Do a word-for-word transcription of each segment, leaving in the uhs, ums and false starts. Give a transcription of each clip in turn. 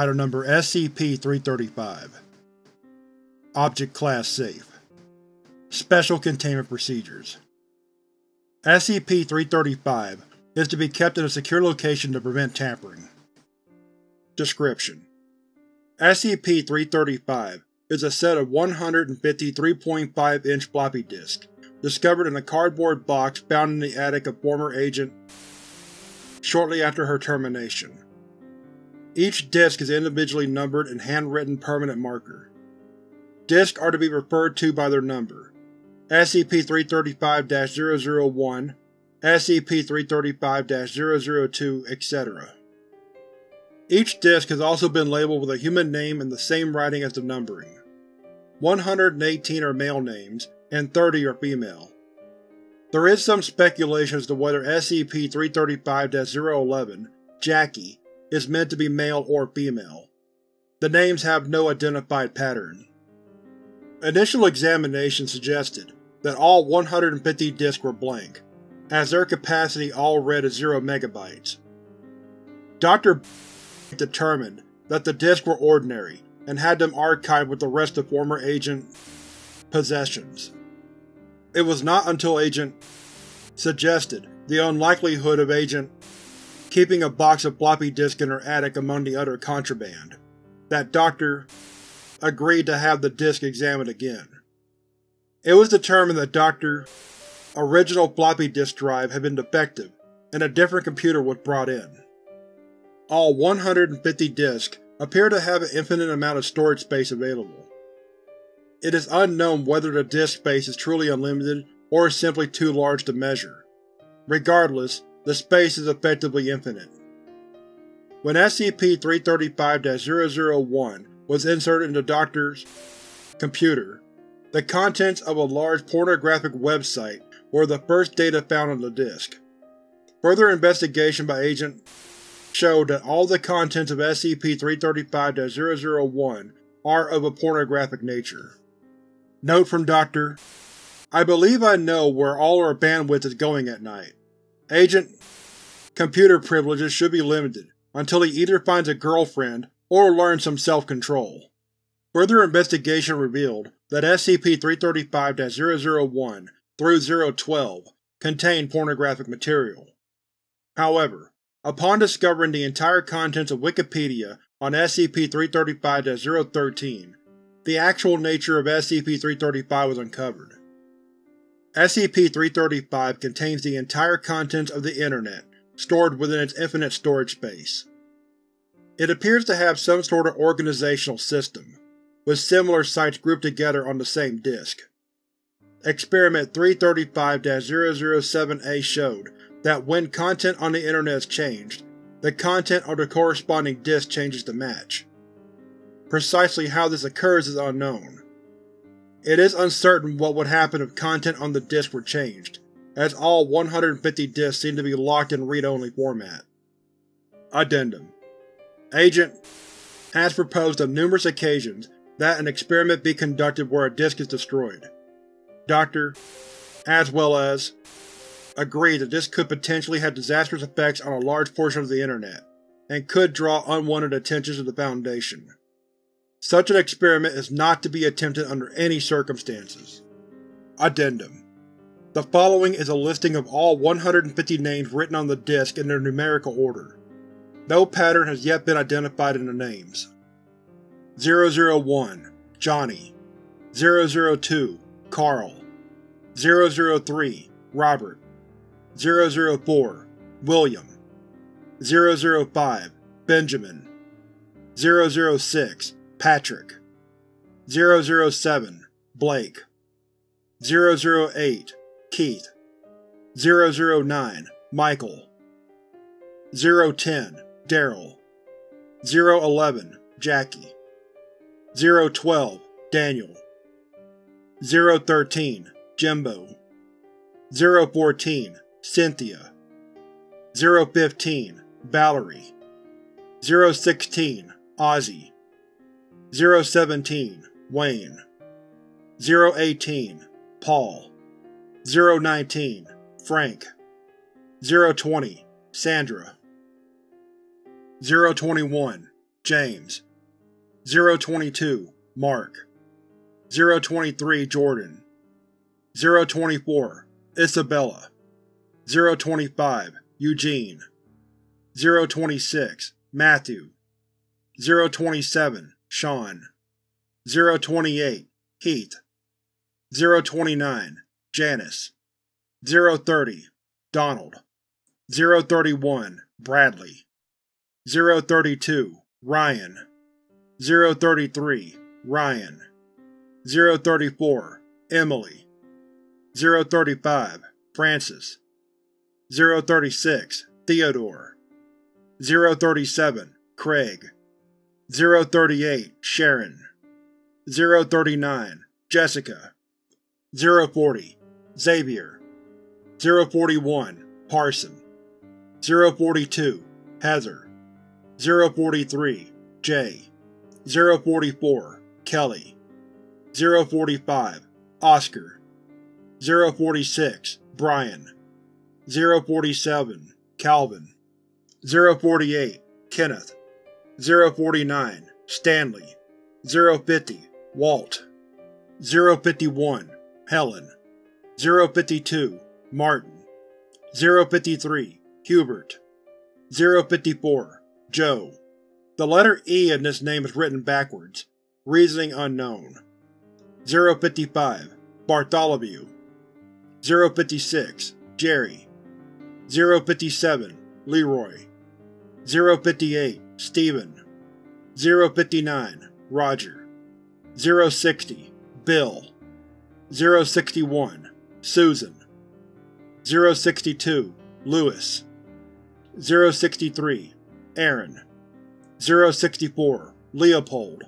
Item number S C P three thirty-five. Object Class Safe. Special Containment Procedures. S C P three thirty-five is to be kept in a secure location to prevent tampering. Description: S C P three thirty-five is a set of one hundred fifty three point five inch floppy disks discovered in a cardboard box found in the attic of former Agent shortly after her termination. Each disk is individually numbered and handwritten permanent marker. Disks are to be referred to by their number: S C P three thirty-five dash zero zero one, S C P three thirty-five dash zero zero two, et cetera. Each disk has also been labeled with a human name in the same writing as the numbering. one hundred eighteen are male names, and thirty are female. There is some speculation as to whether S C P three thirty-five dash zero eleven, Jackie, is meant to be male or female. The names have no identified pattern. Initial examination suggested that all one hundred fifty disks were blank, as their capacity all read as zero megabytes. Doctor determined that the disks were ordinary and had them archived with the rest of former Agent possessions. It was not until Agent suggested the unlikelihood of Agent keeping a box of floppy disks in her attic among the other contraband that Doctor agreed to have the disk examined again. It was determined that Doctor's original floppy disk drive had been defective and a different computer was brought in. All one hundred fifty disks appear to have an infinite amount of storage space available. It is unknown whether the disk space is truly unlimited or is simply too large to measure. Regardless, the space is effectively infinite. When S C P three thirty-five dash zero zero one was inserted into Doctor's computer, the contents of a large pornographic website were the first data found on the disk. Further investigation by Agent showed that all the contents of S C P three thirty-five dash zero zero one are of a pornographic nature. Note from Doctor: I believe I know where all our bandwidth is going at night. Agent computer privileges should be limited until he either finds a girlfriend or learns some self-control. Further investigation revealed that S C P three thirty-five dash zero zero one through zero twelve contained pornographic material. However, upon discovering the entire contents of Wikipedia on S C P three thirty-five dash zero thirteen, the actual nature of S C P three thirty-five was uncovered. S C P three thirty-five contains the entire contents of the Internet, stored within its infinite storage space. It appears to have some sort of organizational system, with similar sites grouped together on the same disk. Experiment three thirty-five dash zero zero seven A showed that when content on the Internet is changed, the content of the corresponding disk changes to match. Precisely how this occurs is unknown. It is uncertain what would happen if content on the disk were changed, as all one hundred fifty disks seem to be locked in read-only format. Addendum: Agent has proposed on numerous occasions that an experiment be conducted where a disk is destroyed. Doctor, as well as, agreed that this could potentially have disastrous effects on a large portion of the Internet, and could draw unwanted attention to the Foundation. Such an experiment is not to be attempted under any circumstances. Addendum: The following is a listing of all one hundred fifty names written on the disk in their numerical order. No pattern has yet been identified in the names. zero zero one Johnny, zero zero two Carl, zero zero three Robert, zero zero four William, zero zero five Benjamin, zero zero six Patrick, zero zero seven Blake, zero zero eight Keith, zero zero nine Michael, zero ten Daryl, zero eleven Jackie, zero twelve Daniel, zero thirteen Jimbo, zero fourteen Cynthia, zero fifteen Valerie, zero sixteen Ozzy, zero seventeen Wayne, zero eighteen Paul, zero nineteen Frank, zero twenty Sandra, zero twenty-one James. zero twenty-two, Mark. zero twenty-three, Jordan. zero twenty-four, Isabella. zero twenty-five, Eugene. zero twenty-six, Matthew. zero twenty-seven, Sean. zero twenty-eight, Heath. zero twenty-nine, Janice. zero thirty, Donald. zero thirty-one, Bradley. zero thirty-two, Ryan. zero thirty-three, Ryan. zero thirty-four, Emily. zero thirty-five, Francis. zero thirty-six, Theodore. zero thirty-seven, Craig. zero thirty-eight, Sharon. zero thirty-nine, Jessica. zero forty, Xavier. zero forty-one, Parson. zero forty-two, Heather. zero forty-three, Jay. zero forty-four, Kelly. zero forty-five, Oscar. zero forty-six, Brian. zero forty-seven, Calvin. zero forty-eight, Kenneth. zero forty-nine, Stanley. zero fifty, Walt. zero fifty-one, Helen. zero fifty-two, Martin. zero fifty-three, Hubert. zero fifty-four, Joe. The letter E in this name is written backwards. Reasoning unknown. zero fifty-five, Bartholomew. zero fifty-six, Jerry. zero fifty-seven, Leroy. zero fifty-eight, Stephen. zero fifty-nine, Roger. zero sixty, Bill. zero sixty-one, Susan. zero sixty-two, Lewis. zero sixty-three, Aaron. zero sixty-four, Leopold.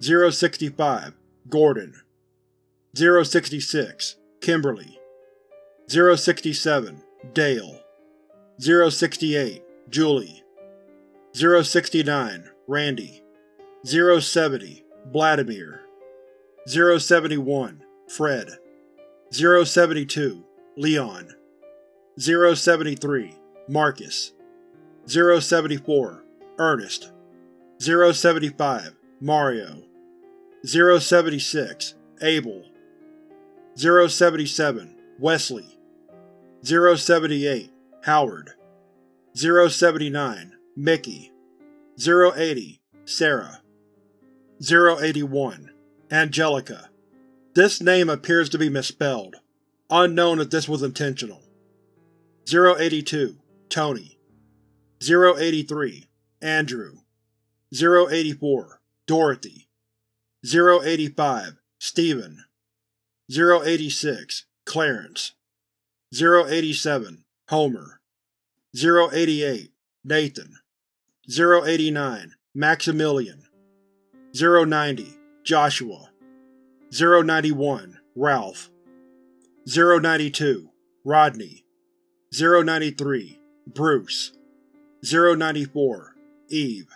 zero sixty-five, Gordon. zero sixty-six, Kimberly. zero sixty-seven, Dale. zero sixty-eight, Julie. zero sixty-nine, Randy. zero seventy, Vladimir. zero seventy-one, Fred. zero seventy-two, Leon. zero seventy-three, Marcus. zero seventy-four, Ernest. zero seventy-five, Mario. zero seventy-six, Abel. zero seventy-seven, Wesley. zero seventy-eight, Howard. zero seventy-nine, Mickey. zero eighty, Sarah. zero eighty-one, Angelica. This name appears to be misspelled. Unknown if this was intentional. zero eighty-two, Tony. zero eighty-three, Andrew. zero eighty-four, Dorothy. zero eighty-five, Stephen. zero eighty-six, Clarence. zero eighty-seven, Homer. zero eighty-eight, Nathan. zero eighty-nine, Maximilian. zero ninety, Joshua. zero ninety-one, Ralph. zero ninety-two, Rodney. zero ninety-three, Bruce. zero ninety-four, Eve.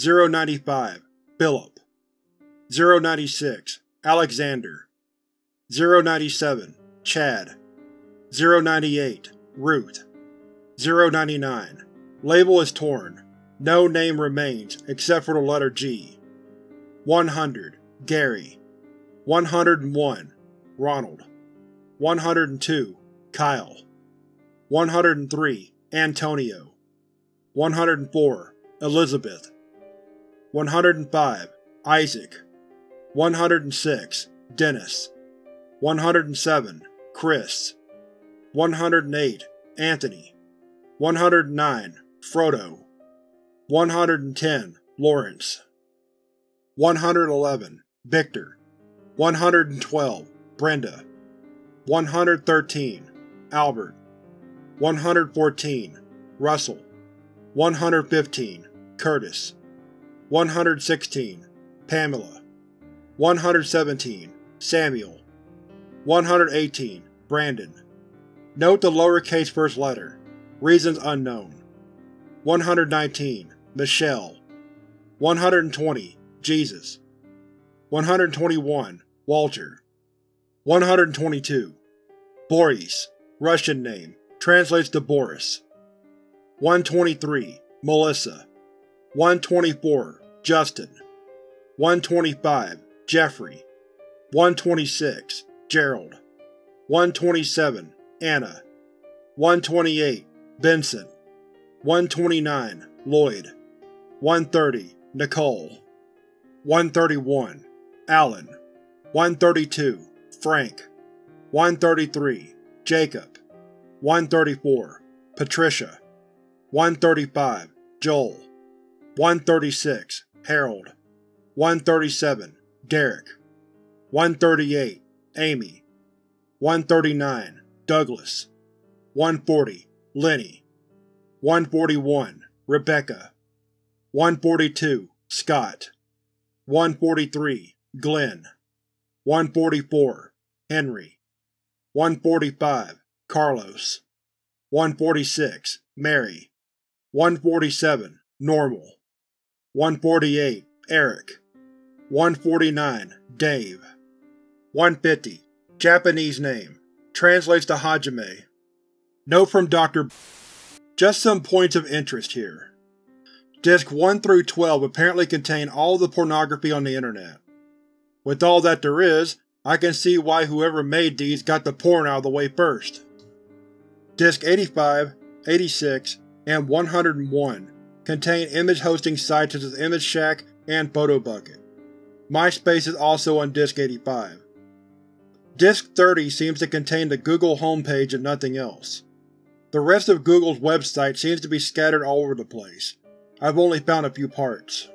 zero ninety-five, Philip. zero ninety-six, Alexander. zero ninety-seven, Chad. zero ninety-eight, Ruth. zero ninety-nine. Label is torn. No name remains except for the letter G. one hundred, Gary. one hundred one, Ronald. one hundred two, Kyle. one hundred three, Antonio. one hundred four, Elizabeth. one hundred five, Isaac. one hundred six, Dennis. one hundred seven, Chris. one hundred eight, Anthony. one hundred nine, Frodo. one hundred ten, Lawrence. one hundred eleven, Victor. one hundred twelve, Brenda. one hundred thirteen, Albert. one hundred fourteen, Russell. one hundred fifteen, Curtis. one hundred sixteen, Pamela. one hundred seventeen, Samuel. one hundred eighteen, Brandon. Note the lowercase first letter. Reasons unknown. one hundred nineteen, Michelle. one hundred twenty, Jesus. one hundred twenty-one, Walter. one hundred twenty-two, Boris, Russian name, translates to Boris. one hundred twenty-three, Melissa. one twenty-four Justin, one twenty-five Jeffrey, one twenty-six Gerald, one twenty-seven Anna, one twenty-eight Benson, one twenty-nine Lloyd, one thirty Nicole, one thirty-one Allen, one thirty-two Frank, one thirty-three Jacob, one thirty-four Patricia, one thirty-five Joel, one thirty-six Harold, one thirty-seven Derek, one thirty-eight Amy, one thirty-nine Douglas, one forty Lenny, one forty-one Rebecca, one forty-two Scott, one forty-three Glenn, one forty-four Henry, one forty-five Carlos, one forty-six Mary, one forty-seven Normal, one forty-eight Eric, one forty-nine Dave, one fifty Japanese name, translates to Hajime. Note from Doctor B. Just some points of interest here. Disc one through twelve apparently contain all the pornography on the internet. With all that there is, I can see why whoever made these got the porn out of the way first. Disc eighty-five, eighty-six, and one hundred one contain image hosting sites such as Image Shack and PhotoBucket. MySpace is also on Disc eighty-five. Disc thirty seems to contain the Google homepage and nothing else. The rest of Google's website seems to be scattered all over the place. I've only found a few parts.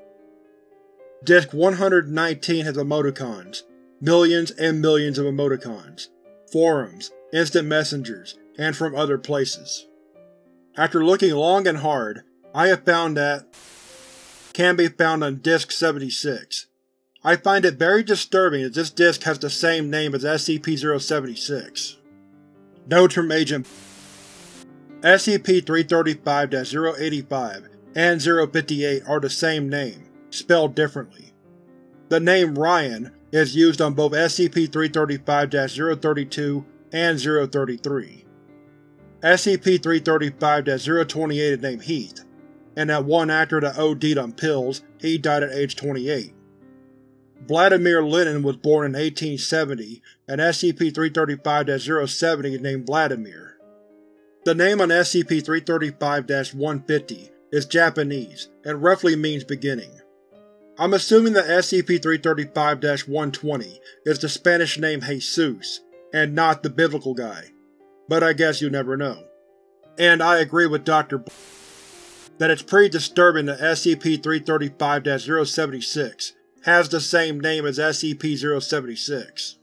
Disc one hundred nineteen has emoticons, millions and millions of emoticons, forums, instant messengers, and from other places. After looking long and hard, I have found that can be found on Disc seventy-six. I find it very disturbing that this disc has the same name as S C P zero seventy-six. Notes from Agent S C P three thirty-five dash zero eighty-five and zero fifty-eight are the same name, spelled differently. The name Ryan is used on both S C P three thirty-five dash zero thirty-two and zero thirty-three. S C P three thirty-five dash zero twenty-eight is named Heath, and that one actor that OD'd on pills, he died at age twenty-eight. Vladimir Lenin was born in eighteen seventy, and S C P three thirty-five dash zero seventy is named Vladimir. The name on S C P three thirty-five dash one fifty is Japanese and roughly means beginning. I'm assuming that S C P three thirty-five dash one twenty is the Spanish name Jesus, and not the biblical guy, but I guess you never know. And I agree with Doctor B that it's pretty disturbing that S C P three thirty-five dash zero seventy-six has the same name as S C P zero seventy-six.